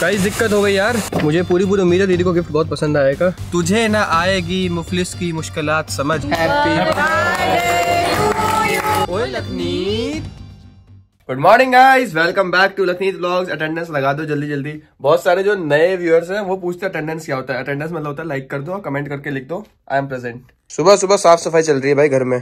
Guys दिक्कत हो गई यार, मुझे पूरी उम्मीद है दीदी को गिफ्ट बहुत पसंद आएगा। तुझे ना आएगी मुफलिस की मुश्किलात समझ। ओए Lakhneet, good morning guys, welcome back to Lakhneet vlogs. Attendance लगा दो जल्दी जल्दी। बहुत सारे जो नए व्यूअर्स हैं वो पूछते हैं अटेंडेंस क्या होता है। अटेंडेंस मतलब होता है लाइक कर दो, कमेंट करके लिख दो आई एम प्रेजेंट। सुबह सुबह साफ सफाई चल रही है भाई घर में,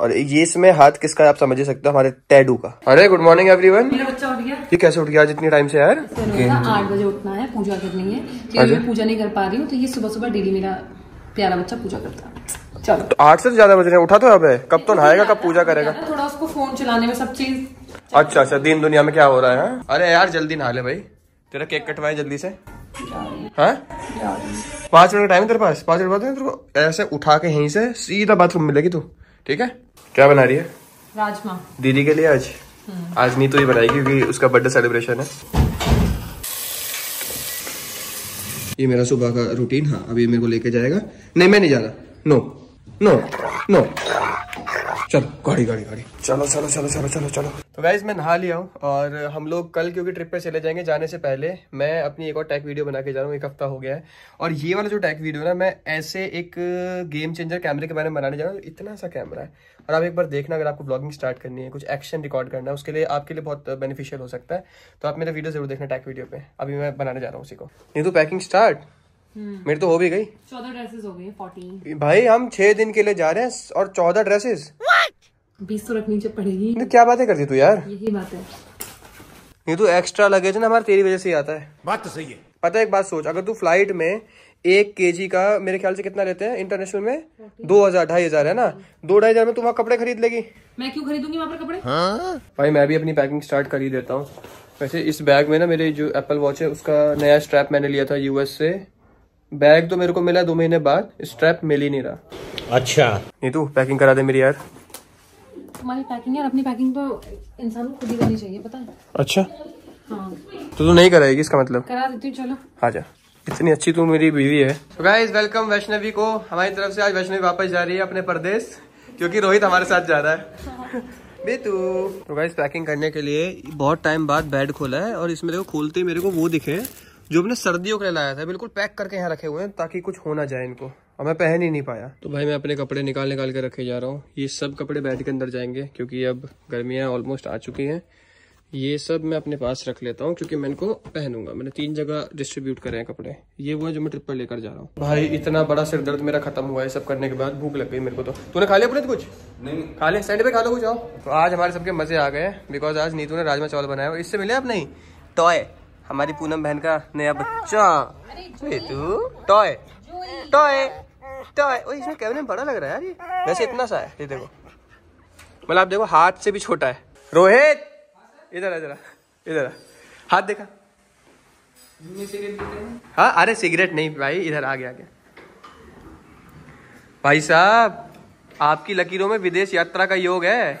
और ये इसमें हाथ किसका है आप समझ ही सकते हो, हमारे टैडू का। अरे गुड मॉर्निंग एवरीवन। मेरा बच्चा उठ गया। ये कैसे उठ गया आज इतने टाइम से यार? 8 बजे उठना है, पूजा करनी है, तो मैं पूजा नहीं कर पा रही हूँ, तो ये सुबह सुबह डेली मेरा प्यारा बच्चा पूजा करता है। चलो तो 8 से ज्यादा बज रहे हैं, उठा तो अब है, कब तो नहाएगा कब पूजा करेगा। थोड़ा उसको फोन चलाने में सब चीज। अच्छा अच्छा, दिन दुनिया में क्या हो रहा है। अरे यार जल्दी नहा ले भाई, तेरा केक कटवाए जल्दी से। हाँ 5 मिनट का टाइम तेरे पास, 5 मिनट बाद तेरे को ऐसे उठा के यहीं से सीधा बाथरूम मिलेगी तू, ठीक है। क्या बना रही है? राजमा दीदी के लिए। आज नीतू ही बनाएगी क्योंकि उसका बर्थडे सेलिब्रेशन है। ये मेरा सुबह का रूटीन। हाँ अभी मेरे को लेके जाएगा। नहीं मैं नहीं जा रहा। No no no. चलो गाड़ी गाड़ी गाड़ी चलो चलो चलो चलो चलो चलो। तो गाइस मैं नहा लिया हूँ और हम लोग कल क्योंकि ट्रिप पे चले जाएंगे, जाने से पहले मैं अपनी एक और टैक वीडियो बना के जा रहा हूँ। 1 हफ्ता हो गया है, और ये वाला जो टैक वीडियो ना, मैं ऐसे एक गेम चेंजर कैमरे के बारे में बनाने जा रहा हूँ। इतना सा कैमरा है, और आप एक बार देखना अगर आपको ब्लॉगिंग स्टार्ट करनी है, कुछ एक्शन रिकॉर्ड करना है, उसके लिए आपके लिए बहुत बेनिफिशियल हो सकता है। तो आप मेरा वीडियो जरूर देखना टैक वीडियो पे। अभी मैं बनाने जा रहा हूँ उसी को। Neetu packing start. मेरी तो हो भी गई। 14 ड्रेसेस हो गई, 14 भाई। हम 6 दिन के लिए जा रहे हैं और 14 ड्रेसेस। 20 तो रखनी पड़ेगी। क्या बातें करती तू यार। यही बात है नीतू, एक्स्ट्रा लगेज ना हमारा तेरी वजह से ही आता है। बात तो सही है। पता है एक बात सोच, अगर तू फ्लाइट में 1 केजी का मेरे ख्याल से कितना लेते हैं इंटरनेशनल में, 2,000 ढाई हजार है ना, 2-2,500 में तुम वहाँ कपड़े खरीद लेगी। मैं क्यों खरीदूंगी वहाँ पर कपड़े। हाँ भाई मैं भी अपनी पैकिंग स्टार्ट कर ही देता हूँ। वैसे इस बैग में ना मेरे जो एप्पल वॉच है उसका नया स्ट्रैप मैंने लिया था यूएस से। बैग तो मेरे को मिला 2 महीने बाद, स्ट्रैप मिल ही नहीं रहा। अच्छा नीतू पैकिंग करा दे मेरी यार। तुम्हारी पैकिंग यार, अपनी पैकिंग तो इंसान को खुद ही करनी चाहिए पता है। अच्छा हाँ। तो तू नहीं कराएगी इसका मतलब? करा देती हूँ चलो। हाँ जा, इतनी अच्छी तू मेरी बीवी है। तो गाइस वेलकम वैष्णवी को हमारी तरफ से। आज वैष्णवी वापस जा रही है अपने प्रदेश क्योंकि रोहित हमारे साथ जा रहा है। तो गाइस पैकिंग करने के लिए बहुत टाइम बाद बेड खोला है, और इसमें देखो खोलते ही मेरे को वो दिखे जो मैंने सर्दियों के लिए लाया था, बिल्कुल पैक करके यहाँ रखे हुए हैं ताकि कुछ हो ना जाए इनको, और मैं पहन ही नहीं पाया। तो भाई मैं अपने कपड़े निकाल निकाल के रखे जा रहा हूँ। ये सब कपड़े बेड के अंदर जाएंगे क्योंकि अब गर्मियाँ ऑलमोस्ट आ चुकी हैं। ये सब मैं अपने पास रख लेता हूँ क्योंकि मैं इनको पहनूंगा। मैंने 3 जगह डिस्ट्रीब्यूट करे हैं कपड़े। ये वो है जो मैं ट्रिप पर लेकर जा रहा हूँ। भाई इतना बड़ा सिर दर्द मेरा खत्म हुआ है सब करने के बाद। भूख लग गई मेरे को। तो तूने खा लिया अपने कुछ? नहीं खा ले, साइड पे खा लो कुछ। आओ तो आज हमारे सबके मजे आ गए बिकॉज आज नीतू ने राजमा चावल बनाया, और इससे मिले आप नहीं टॉय, हमारी पूनम बहन का नया बच्चा। Toy toy toy. ओए इसमें कैमरे में बड़ा लग रहा है यार ये। वैसे इतना सा है ये देखो, मतलब आप देखो हाथ से भी छोटा है। रोहित इधर इधर इधर, हाथ देखा। हाँ अरे सिगरेट नहीं भाई, इधर आ गया भाई साहब। आपकी लकीरों में विदेश यात्रा का योग है।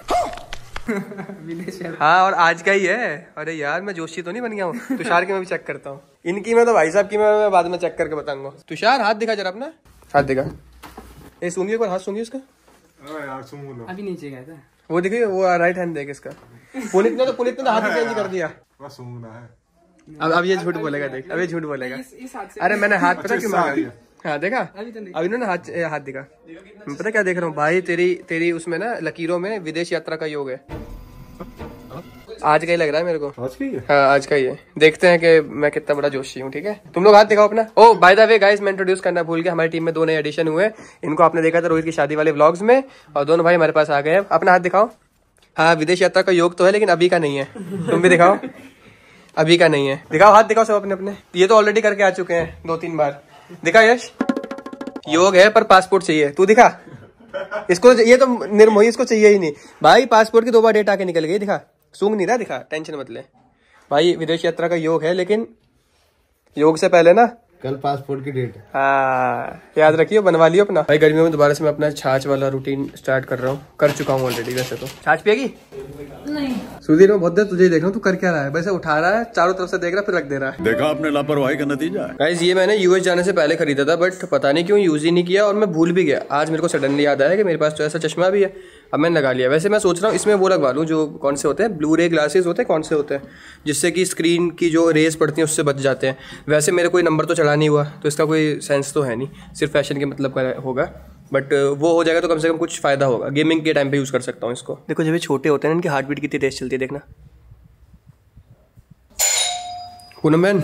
हाँ और आज का ही है। अरे यार मैं जोशी तो नहीं बन गया हूँ। तुषार की मैं भी चेक करता हूँ, इनकी मैं तो भाई साहब की मैं बाद में चेक करके बताऊंगा। तुषार हाथ दिखा जरा अपना, हाथ दिखा। ये सूंघी एक बार, हाथ सूंघी उसका। अभी नीचे गया था वो, देखिए वो राइट हैंड देख इसका। पुलिस ने तो हाथ चेंज कर दिया। अब ये झूठ बोलेगा देख, अब ये झूठ बोलेगा। अरे मैंने हाथ पता क्यों मांगा दिया। हाँ देखा, अभी ना हाथ दिखा। मैं पता क्या देख रहा हूँ भाई, तेरी उसमें ना लकीरों में विदेश यात्रा का योग है। आज का ही लग रहा है मेरे को। आज का ही है? हाँ आज का ही है। देखते हैं कि मैं कितना बड़ा जोशी हूँ। ठीक है तुम लोग हाथ दिखाओ अपना। Oh by the way guys, मैं इंट्रोड्यूस करना भूल गया, हमारी टीम में 2 नए एडिशन हुए। इनको आपने देखा था रोहित की शादी वाले व्लॉग्स में, और दोनों भाई हमारे पास आ गए। अपना हाथ दिखाओ। हाँ विदेश यात्रा का योग तो है लेकिन अभी का नहीं है। तुम भी दिखाओ, अभी का नहीं है। दिखाओ हाथ दिखाओ सब अपने अपने। ये तो ऑलरेडी करके आ चुके हैं 2-3 बार। दिखा यश, योग है पर पासपोर्ट चाहिए। तू दिखा इसको, ये तो निर्मोही इसको चाहिए ही नहीं भाई। पासपोर्ट की 2 बार डेट आके निकल गई। दिखा सूंघ नहीं रहा, दिखा टेंशन मत ले भाई। विदेश यात्रा का योग है लेकिन योग से पहले ना कल पासपोर्ट की डेट है। हाँ याद रखियो, बनवा लियो अपना। भाई गर्मियों में दोबारा से मैं अपना छाछ वाला रूटीन स्टार्ट कर रहा हूँ, कर चुका हूँ ऑलरेडी। वैसे तो छाछ पिएगी नहीं। सुधीर मैं बहुत देर तुझे देखा हूँ, तू कर क्या रहा है? वैसे उठा रहा है, चारों तरफ से देख रहा है, फिर रख दे रहा है। देखा आपने लापरवाही का नतीजा। गाइस ये मैंने यूएस जाने से पहले खरीदा था, बट पता नहीं क्यों यूज ही नहीं किया और मैं भूल भी गया। आज मेरे को सडनली याद आया कि मेरे पास तो ऐसा चश्मा भी है, अब मैंने लगा लिया। वैसे मैं सोच रहा हूँ इसमें वो लगवा लूँ, जो कौन से होते हैं ब्लू रे ग्लासेस होते हैं, कौन से होते हैं जिससे कि स्क्रीन की जो रेज पड़ती है उससे बच जाते हैं। वैसे मेरा कोई नंबर तो चढ़ा नहीं हुआ, तो इसका कोई सेंस तो है नहीं, सिर्फ फैशन के मतलब का होगा, बट वो हो जाएगा तो कम से कम कुछ फ़ायदा होगा। गेमिंग के टाइम पे यूज़ कर सकता हूँ इसको। देखो जब ये छोटे होते हैं ना, इनकी हार्ट बीट कितनी तेज चलती है, देखना। पूनम बहन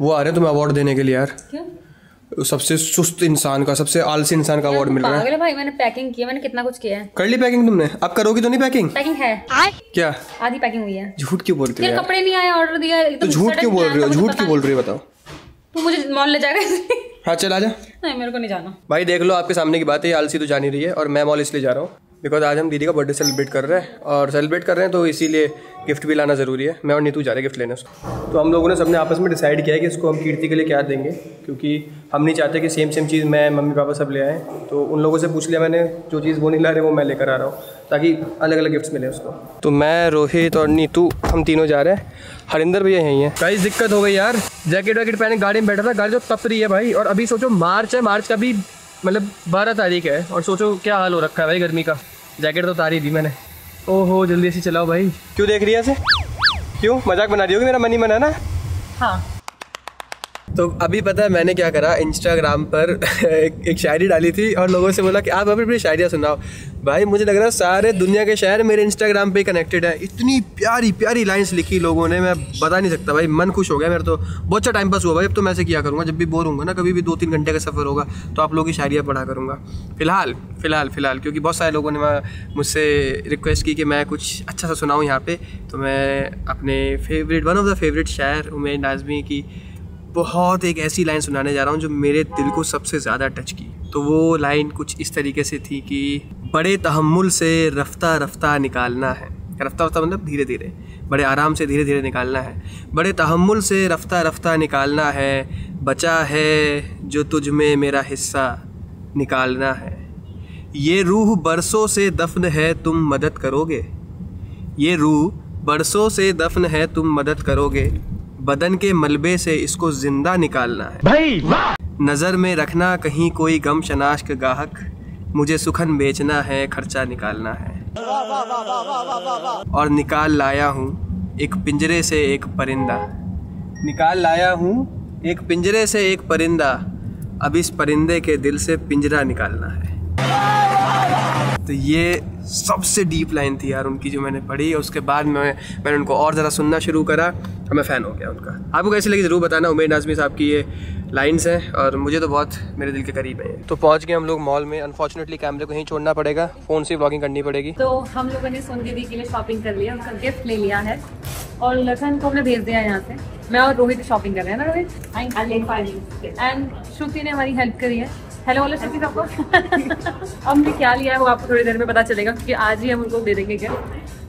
वो आ रहे हैं तुम्हें अवार्ड देने के लिए यार। क्यों? सबसे सुस्त इंसान का, सबसे आलसी इंसान का अवार्ड मिल रहा है। भाई मैंने पैकिंग किया, मैंने कितना कुछ किया है। कर ली पैकिंग तुमने? अब करोगी तो नहीं पैकिंग? पैकिंग है क्या? आधी पैकिंग हुई है। झूठ क्यों बोलती है? कपड़े नहीं आए, ऑर्डर दिया, झूठ क्यों बोल रही हो? झूठ क्यों बोल रही है बताओ? तू मुझे मॉल ले जाएगा? हाँ चल आजा। नहीं मेरे को नहीं जाना। भाई देख लो आपके सामने की बात है, आलसी तो जानी रही है और मैं मॉल इसलिए जा रहा हूँ बिकॉज आज हम दीदी का बर्थडे सेलिब्रेट कर रहे हैं, और सेलिब्रेट कर रहे हैं तो इसीलिए गिफ्ट भी लाना ज़रूरी है। मैं और नीतू जा रहे हैं गिफ्ट लेने उसको। तो हम लोगों ने सबने आपस में डिसाइड किया है कि इसको हम कीर्ति के लिए क्या देंगे, क्योंकि हम नहीं चाहते कि सेम चीज़ मैं मम्मी पापा सब ले आए, तो उन लोगों से पूछ लिया मैंने जो चीज़ वो नहीं ला रहे वो मैं लेकर आ रहा हूँ, ताकि अलग अलग गिफ्ट्स मिले उसको। तो मैं, रोहित और नीतू हम तीनों जा रहे हैं। हरिंदर भैया यहीं है। गाइस दिक्कत हो गई यार, जैकेट वैकेट पहने गाड़ी में बैठा था, गाड़ी जो तप रही है भाई। और अभी सोचो मार्च है, मार्च का भी मतलब 12 तारीख है, और सोचो क्या हाल हो रखा है भाई गर्मी का। जैकेट तो उतारी थी मैंने। ओहो जल्दी से चलाओ भाई। क्यों देख रही है ऐसे? क्यों मजाक बना रही होगी मेरा मनी मना ना? हाँ तो अभी पता है मैंने क्या करा, इंस्टाग्राम पर एक शायरी डाली थी और लोगों से बोला कि आप अपनी अपनी शायरियाँ सुनाओ। भाई मुझे लग रहा है सारे दुनिया के शायर मेरे इंस्टाग्राम पे कनेक्टेड हैं। इतनी प्यारी प्यारी लाइंस लिखी लोगों ने, मैं बता नहीं सकता भाई, मन खुश हो गया मेरा। तो बहुत अच्छा टाइम पास हुआ भाई। अब तो मैं ऐसे किया करूँगा, जब भी बोर होऊंगा ना, कभी भी 2-3 घंटे का सफ़र होगा तो आप लोगों की शायरियाँ पढ़ा करूँगा। फ़िलहाल क्योंकि बहुत सारे लोगों ने मुझसे रिक्वेस्ट की कि मैं कुछ अच्छा सा सुनाऊँ यहाँ पर, तो मैं अपने favourite, one of the favourite शायर उमैर नाज़मी की बहुत एक ऐसी लाइन सुनाने जा रहा हूँ जो मेरे दिल को सबसे ज़्यादा टच की। तो वो लाइन कुछ इस तरीके से थी कि बड़े तहम्मुल से रफ्ता रफ्ता निकालना है, रफ्ता रफ्ता मतलब धीरे धीरे, बड़े आराम से धीरे धीरे निकालना है। बड़े तहम्मुल से रफ्ता रफ्ता निकालना है, बचा है जो तुझ में मेरा हिस्सा निकालना है। ये रूह बरसों से दफन है तुम मदद करोगे, ये रूह बरसों से दफन है तुम मदद करोगे, बदन के मलबे से इसको जिंदा निकालना है। भाई नज़र में रखना कहीं कोई गम शनाश का गाहक, मुझे सुखन बेचना है, खर्चा निकालना है। और निकाल लाया हूँ एक पिंजरे से एक परिंदा, निकाल लाया हूँ एक पिंजरे से एक परिंदा, अब इस परिंदे के दिल से पिंजरा निकालना है। तो ये सबसे डीप लाइन थी यार उनकी जो मैंने पढ़ी, और उसके बाद मैंने उनको और ज़रा सुनना शुरू करा और मैं फ़ैन हो गया उनका। आपको कैसी लगी ज़रूर बताना। उमैर नाज़मी साहब की ये लाइन्स हैं और मुझे तो बहुत मेरे दिल के करीब है। तो पहुंच गए हम लोग मॉल में। अनफॉर्चुनेटली कैमरे को यहीं छोड़ना पड़ेगा, फ़ोन से व्लॉगिंग करनी पड़ेगी। तो हम लोगों ने सोन दीदी के लिए शॉपिंग कर लिया, उनका गिफ्ट ले लिया है और लखन को हमने भेज दिया यहाँ से। मैं और रोहित शॉपिंग कर रहे हैं ना रोहित, एंड श्रुति ने हमारी हेल्प करी है। हेलो हेलो श्रुति सबको। हमने क्या लिया है वो आपको थोड़ी देर में पता चलेगा, क्योंकि आज ही हम उनको दे देंगे क्या।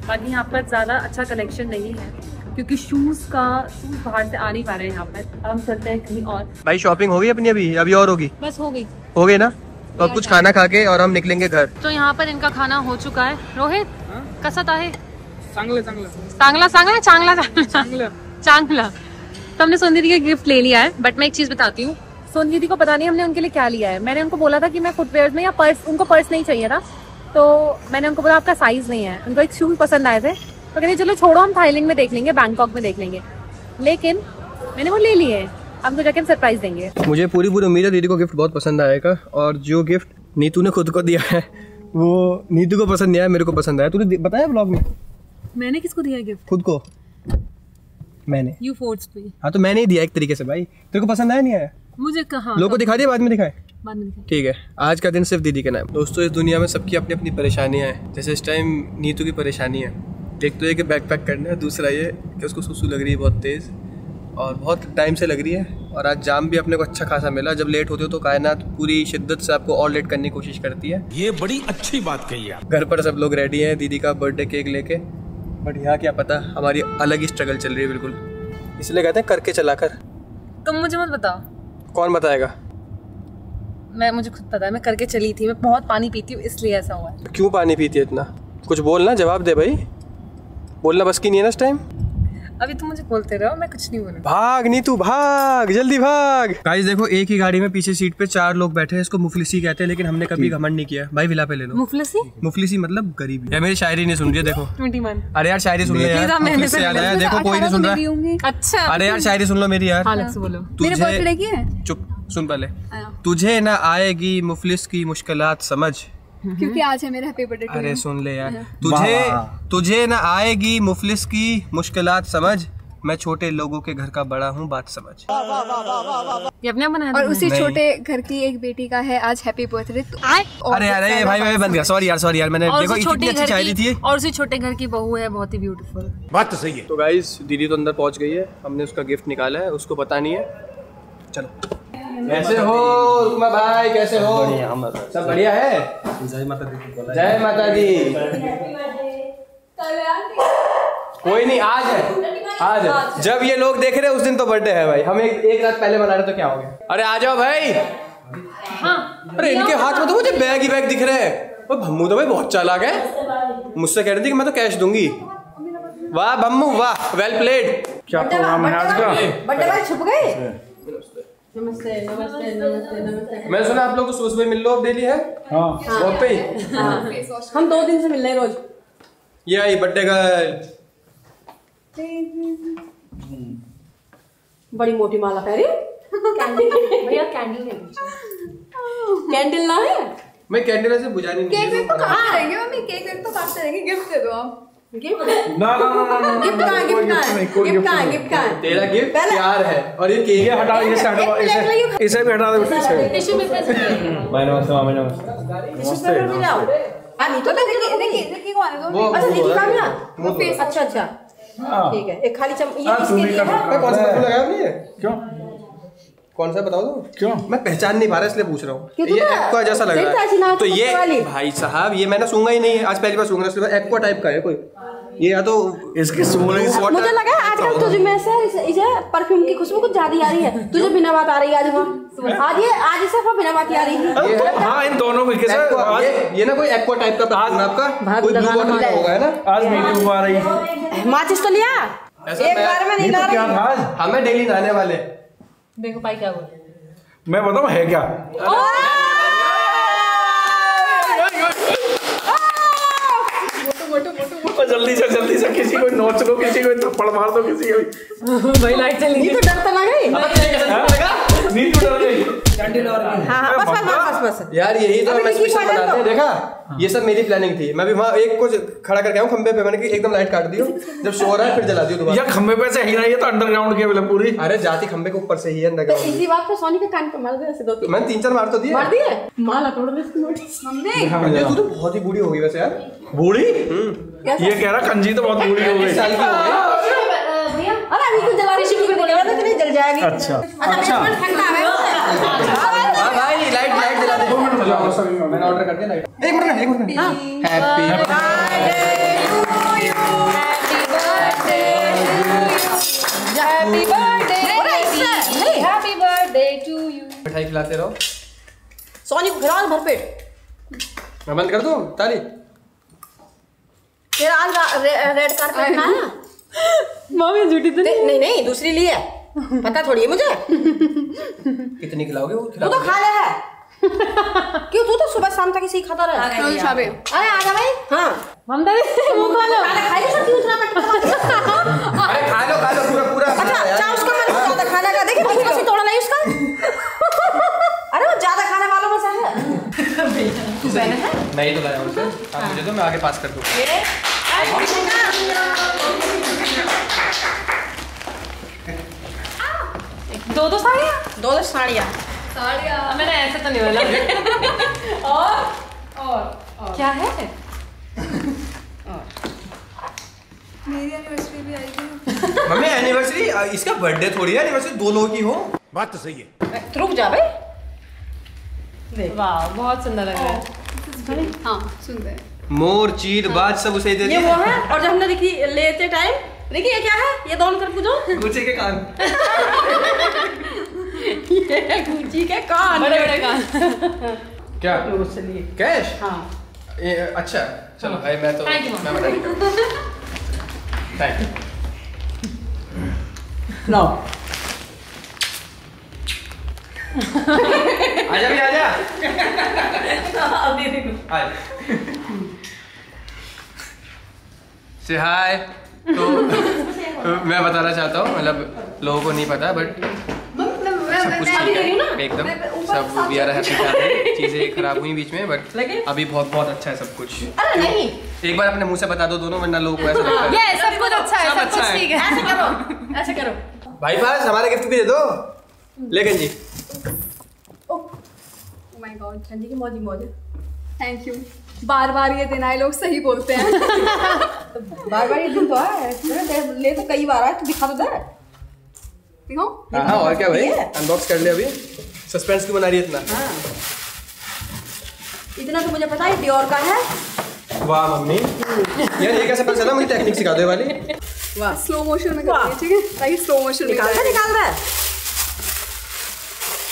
बाकी यहाँ पर ज़्यादा अच्छा कलेक्शन नहीं है क्योंकि शूज़ बाहर से आ नहीं पा रहे हैं यहाँ पर। हम चलते हैं कहीं और। भाई शॉपिंग हो गई अपनी? अभी और होगी, बस हो गई ना। तो अब कुछ खाना खा के और हम निकलेंगे घर। तो यहाँ पर इनका खाना हो चुका है। रोहित कसत आहे चांगला। तो हमने सुंदरी का गिफ्ट ले लिया है, बट मैं एक चीज़ बताती हूँ, सोन दीदी को पता नहीं हमने उनके लिए क्या लिया है। मैंने उनको बोला था कि मैं फुटवेयर में या पर्स, उनको पर्स नहीं चाहिए था, तो मैंने उनको बोला आपका साइज़ नहीं है। उनको एक शूज़ पसंद आए थे तो कहते चलो छोड़ो हम थाईलैंड में देख लेंगे, बैंकॉक में देख लेंगे, लेकिन मैंने वो ले लिए। अब तो जाके हम सरप्राइज़ देंगे। मुझे पूरी उम्मीद है दीदी को गिफ्ट बहुत पसंद आएगा, और जो गिफ्ट नीतू ने खुद को दिया है वो नीतू को पसंद नहीं आया, मेरे को पसंद आया। तुझे बताया ब्लॉग में मैंने किसको दिया गिफ्ट? खुद को मैंने। You force me. हाँ तो मैंने ही दिया एक तरीके से भाई। तेरे को पसंद आया नहीं आया? मुझे कहा लोगों को दिखा दिया, बाद में दिखाए। ठीक है आज का दिन सिर्फ दीदी के नाम। दोस्तों इस दुनिया में सबकी अपनी अपनी परेशानियाँ हैं। जैसे इस टाइम नीतू की परेशानी है, एक तो ये कि बैग पैक करना है, दूसरा ये कि उसको सुसु लग रही है बहुत तेज़ और बहुत टाइम से लग रही है। और आज जाम भी अपने को अच्छा खासा मिला। जब लेट होते हो तो कायनात पूरी शिद्दत से आपको और लेट करने की कोशिश करती है। ये बड़ी अच्छी बात कही है। घर पर सब लोग रेडी हैं दीदी का बर्थडे केक लेके, बट यहाँ क्या पता हमारी अलग ही स्ट्रगल चल रही है बिल्कुल। इसलिए कहते हैं करके चला कर। तुम मुझे मत बताओ। कौन बताएगा? मुझे खुद पता है, मैं करके चली थी। मैं बहुत पानी पीती हूँ इसलिए ऐसा हुआ है। क्यों पानी पीती है इतना? कुछ बोल ना, जवाब दे भाई। बोलना बस की नहीं है ना इस टाइम। अभी तुम मुझे बोलते रहो, मैं कुछ नहीं बोलूं। भाग नीतू भाग, जल्दी भाग। गाइस देखो, एक ही गाड़ी में पीछे सीट पे चार लोग बैठे हैं। इसको मुफलिसी कहते हैं, लेकिन हमने कभी घमंड नहीं किया। भाई विला पे ले लो। मुफलिसी मुफलिसी मतलब गरीबी। यार मेरी शायरी नहीं सुन रही है, देखो। अरे यार शायरी सुन रही, देखो कोई नहीं सुन रहा। अच्छा अरे यार शायरी सुन लो मेरी यार, बोलो। चुप सुन पहले। तुझे ना आएगी मुफलिस की मुश्किलात समझ, क्योंकि आज है मेरा पेपर डे। अरे सुन ले यार। तुझे ना आएगी मुफलिस की मुश्किलात समझ, मैं छोटे लोगों के घर का बड़ा हूँ बात समझ। ये अपने बना। और उसी छोटे घर की एक बेटी का है आज हैप्पी बर्थडे। अरे यार भाई भाई बंद गया, सॉरी यार मैंने देखो इतनी अच्छी शायरी थी। और उसी छोटे घर की बहू है बहुत ही ब्यूटीफुल। बात तो सही है। तो गाइस दीदी तो अंदर पहुँच गई है, हमने उसका गिफ्ट निकाला है, उसको पता नहीं है। चलो कैसे हो रुकमा भाई, कैसे हो? सब बढ़िया है। जय माता दी। जय माता दी। कोई नहीं, आज है आज है। जब ये लोग देख रहे हैं उस दिन तो बर्थडे है भाई। हम एक रात पहले मना रहे तो क्या हो गया। अरे आ जाओ भाई। अरे इनके हाथ में तो मुझे बैग ही बैग दिख रहे हैं। भम्मू तो भाई बहुत चालाक है, मुझसे कह रही थी कि मैं तो कैश दूंगी। वाह भम्मू वाह, वेल प्लेड। क्या प्रोग्राम है आज का? छुप गए। नमस्ते नमस्ते नमस्ते नमस्ते। मैं सुना आप लोग तो सुबह मिल लो अब डेली है। हाँ। वॉक पे ही। हाँ। हम 2 दिन से मिल रहे रोज। ये आई बर्थडे गर्ल। बड़ी मोटी माला पहनी। कैंडल भैया कैंडल ले लीजिए। कैंडल ना है। मैं कैंडल ऐसे बुझानी नहीं। केक तो काटते रहेंगे मम्मी, केक तो काटते रहेंगे। गिफ्ट दे दो आप। गिफ्ट गिफ्ट तेरा गिफ्ट प्यार है। और ये केक हटा, इसे भी हटा दो। अच्छा अच्छा ठीक है। एक खाली क्यों कौन सा बताओ तो? क्यों मैं पहचान नहीं पा रहा इसलिए पूछ रहा हूँ। ये एक्वा जैसा लग रहा है तो ये भाई साहब ये मैंने सूंघा ही नहीं है, आज पहली बार सूंघ रहा है। एक्वा टाइप का है कोई ये, या तो इसकी मुझे लगा आजकल तुझे में से परफ्यूम की खुशबू कुछ ज्यादा आ रही है। तुझे बिना बात आ रही है आज से बिना बात आ रही है। हाँ इन दोनों में ये ना कोई एक्वा टाइप का होगा ना। आज मीटिंग आ रही है। माचिस तो लिया एक बार में नहीं ला रही, हमें डेली लाने वाले। देखो भाई क्या बोल रहे हैं, मैं बताऊं है क्या। जल्दी से किसी को नोच लो, किसी को थप्पड़ मार दो, किसी को भाई लाइट चली गई। तो डर तो लगा ही, नीतू डर गई। कैंडल और बस यार यही तो मैं स्पेशल बनाते हैं। देखा ये सब मेरी प्लानिंग थी। मैं भी वहाँ एक कुछ खड़ा करके आऊँ खंबे पे, मैंने कि एकदम लाइट काट दियो, जब सो रहा है फिर जला दियो दोबारा। यार खंबे पे से ही रही है तो अंडरग्राउंड के मतलब पूरी। अरे जाती खंबे के ऊपर से ही है अंडरग्राउंड। इसी बात पे सोनी के कान पे मार दे ऐसे दो। मैंने 3-4 मार तो दिए। मार दिए माला तोड़ दे इसकी नोटिस हमने। तू तो बहुत ही बूढ़ी हो गई वैसे यार। बूढ़ी ये कह रहा कंजी तो बहुत बूढ़ी हो गई। अरे अभी तो जला रही शिव को बोल रहा था कि नहीं जल जाएगी। अच्छा अच्छा ठंडा है भाई। लाइट लाइट जला दे। मैंने ऑर्डर कर दिया लाइट। एक मिनट हां। Happy birthday to you, happy birthday to you, happy birthday to you. मिठाई खिलाते रहो सोनी को, खिलाओ भर पेट। मैं बंद कर दूं ताली। तेरा आज रेड कार्पेट ना मम्मी झूठी तो नहीं दूसरी ली है, पता थोड़ी है मुझे। कितनी खिलाओगे वो खिलाओ। तू तो खा ले है क्यों, तू तो सुबह शाम तक इसी खाता रहा। अरे आ जा भाई। हां हम दे मुंह खा लो। खा ले सब दूसरा पेट। अरे खा लो पूरा। अच्छा उसका मन ज्यादा खाना का देखे बीच में से तोड़ा नहीं उसका। अरे वो ज्यादा खाने वालों में से है। तू बहन है नहीं तो लाया उसे। अब मुझे तो मैं आगे पास कर दूं। ये दो साड़ियाँ मैंने ऐसे तो नहीं बोला। और क्या है मेरी एनिवर्सरी भी आई है। मम्मी एनिवर्सरी इसका बर्थडे थोड़ी है, एनिवर्सरी 2 लोग की हो। बात तो सही है। रुक जा भाई। वाह बहुत सुंदर लग रहा है। हाँ सुंदर मोर चीर बाज सब उसे दे। ये वो है और जब हमने देखी लेते टाइम देखिए क्या है ये दोनों तरफ जो गुच्चे के कान। ये गुच्ची के कान बड़े कान। क्या कैश? हाँ अच्छा चलो भाई मैं तो लो आजा भी आजा अभी से हाय। तो मैं बताना चाहता हूँ, मतलब लोगों को नहीं पता बट सब कुछ एकदम सब वी आर हैप्पी। चीज़ें खराब हुई बीच में बट अभी बहुत बहुत अच्छा है सब कुछ। नहीं एक बार अपने मुंह से बता दो दोनों, वरना लोगों को ऐसा लगता है सब कुछ अच्छा है, सब कुछ ठीक है। ऐसे करो, ऐसे करो भाई, बस हमारा गिफ्ट भी दे दो। लेकिन जी ओह माय गॉड, चंदी की मौज ही मौज है। Thank you. बार बार ये दिन आए, लोग सही बोलते हैं। बार बार ये दिन तो आया, ले तो कई बार आया। तू दिखा तो दे, दिखाओ। हाँ और क्या भाई, अनबॉक्स कर ले। अभी सस्पेंस क्यों बना रही है इतना? हाँ इतना तो मुझे पता है डियोर का है। वाह मम्मी यार ये कैसे पता चला? मुझे टेक्निक सिखा दो ये वाली। वाह स्लो मोशन में करनी है, ठीक है? सही स्लो मोशन में निकाल रहा है।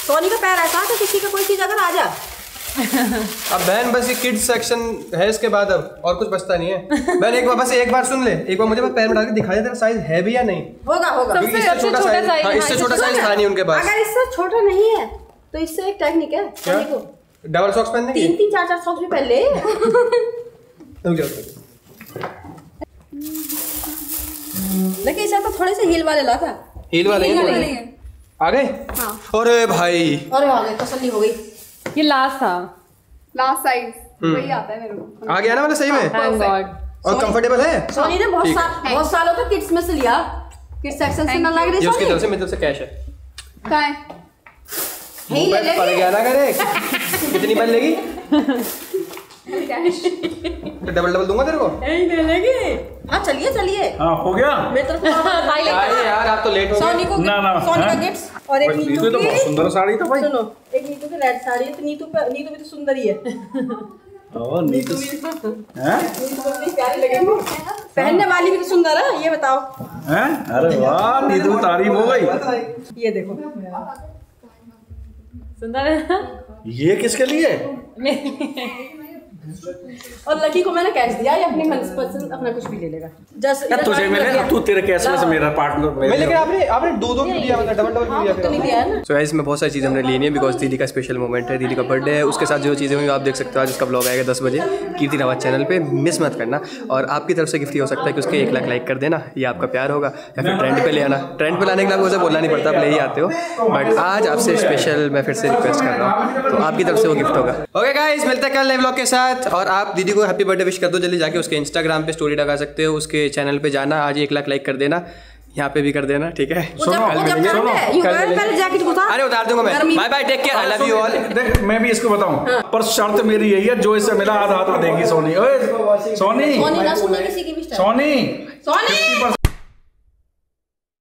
सोनी का पैर ऐसा तो किसी का कोई चीज अगर आ जाए। अब बहन बस ये किड्स सेक्शन है, इसके बाद अब और कुछ बचता नहीं है। बहन एक बार बस एक बार सुन ले, एक बार मुझे बस पैर में डाल के दिखा दे तेरा साइज है भी या नहीं। होगा होगा, इससे छोटा साइज। हां इससे छोटा साइज था नहीं उनके पास। अगर इससे छोटा नहीं है तो इससे एक टेक्निक है, देखो डबल सॉक्स पहनने की। तीन तीन चार चार सॉक्स भी पहन ले। रुक जाओ, लेकिन इससे तो थोड़े से हील वाले ला था। हील वाले हैं आ गए। हां अरे भाई अरे आ गए, तसल्ली हो गई। ये लास्ट था, लास्ट साइज वही आता है मेरे को। आ गया ना मतलब सही में। Thank God. और कंफर्टेबल है? सोनी ने बहुत सालों तक किड्स में से लिया, किड्स सेक्शन से ना लग रही। ये उसकी तरफ से मेरी तरफ से कैश है। काय है ये ले पड़ गया ना करे। कितनी बन लेगी? कैश तो डबल डबल दूंगा तेरे को। नहीं दे लेगी। हां चलिए चलिए। हां हो गया मेरी तरफ से। भाई अरे यार आप तो लेट हो गए। सोनी को सोनी का गिफ्ट और एक नीतू तो बहुत सुंदर साड़ी था भाई। सुनो एक नीतू की रेड साड़ी है, तो नीतू भी तो सुंदर ही है। और नीतू हैं नीतू भी प्यारी लगेगी, पहनने वाली भी तो सुंदर है। ये बताओ हैं? अरे वाह नीतू तारीफ हो गई। ये देखो सुंदर है। ये किसके लिए? और लकी को मैंने कैश दिया, ये अपने मनपसंद अपना कुछ भी ले लेगा। जैसे तुझे मिले, तू तेरे कैश में से मेरा पार्टनर मिले। लेकिन आपने आपने दो दो दिया, मतलब डबल डबल दिया तो नहीं दिया ना। सो गाइस में बहुत सारी चीजें हमने लेनी है बिकॉज दीदी का स्पेशल मोमेंट है, दीदी का बर्थडे है। उसके साथ जो चीजें हुई आप देख सकते हो। आज उसका ब्लॉग आएगा 10 बजे कीर्ति रावत चैनल पे, मिस मत करना। और आपकी तरफ से गिफ्ट ये हो सकता है कि उसके 1 लाख लाइक कर देना, ये आपका प्यार होगा। या फिर ट्रेंड पे ले आना, ट्रेंड पे लाने के लिए आपको उसे बोलना नहीं पड़ता, आप ले ही आते हो। बट आज आपसे स्पेशल मैं फिर से रिक्वेस्ट कर रहा हूँ, तो आपकी तरफ से वो गिफ्ट होगा। ओके गाइस मिलते हैं कल नए ब्लॉग के साथ। और आप दीदी को हैप्पी बर्थडे विश कर दो जल्दी जाके, उसके इंस्टाग्राम पे स्टोरी लगा सकते हो, उसके चैनल पे जाना, आज 1 लाख लाइक कर देना, यहाँ पे भी कर देना, ठीक है? अरे उतार दूंगा मैं। Bye bye, take care, I love you all. देख मैं भी इसको बताऊं पर शर्त मेरी यही है, जो इससे मिला आधा आधा देगी सोनी। सोनी सोनी सोनी